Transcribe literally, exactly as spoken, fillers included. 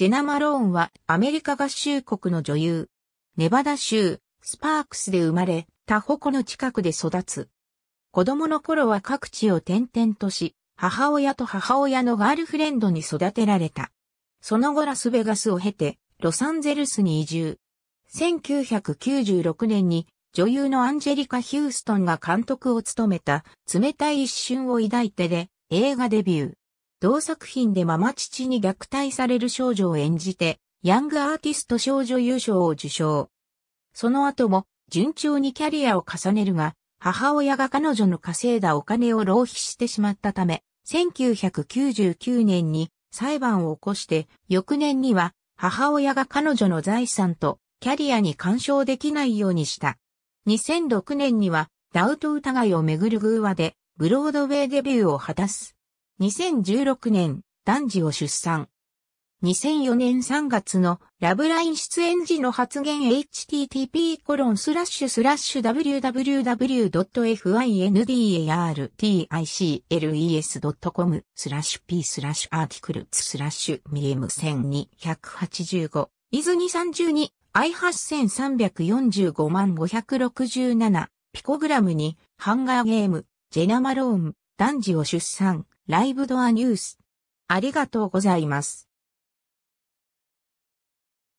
ジェナ・マローンはアメリカ合衆国の女優。ネバダ州、スパークスで生まれ、タホ湖の近くで育つ。子供の頃は各地を転々とし、母親と母親のガールフレンドに育てられた。その後ラスベガスを経て、ロサンゼルスに移住。せんきゅうひゃくきゅうじゅうろくねんに女優のアンジェリカ・ヒューストンが監督を務めた冷たい一瞬を抱いてで映画デビュー。同作品でママ父に虐待される少女を演じてヤングアーティスト賞女優賞を受賞。その後も順調にキャリアを重ねるが母親が彼女の稼いだお金を浪費してしまったためせんきゅうひゃくきゅうじゅうきゅうねんに裁判を起こして翌年には母親が彼女の財産とキャリアに干渉できないようにした。にせんろくねんにはダウト疑いをめぐる寓話でブロードウェイデビューを果たす。にせんじゅうろくねん男児を出産。にせんよねんさんがつのラブライン出演時の発言 エイチティーティーピーコロンスラッシュスラッシュダブリュダブリュダブリュドットエフワイエヌディーエーアールティーアイシーエルイーエスドットコムスラッシュピースラッシュアーティクルスラッシュミレムせんにひゃくはちじゅうご イズにさんじゅうにアイはちさんさんよんごまんごひゃくろくじゅうなな ピコグラムにハンガーゲームジェナ・マローン男児を出産ライブドアニュース。ありがとうございます。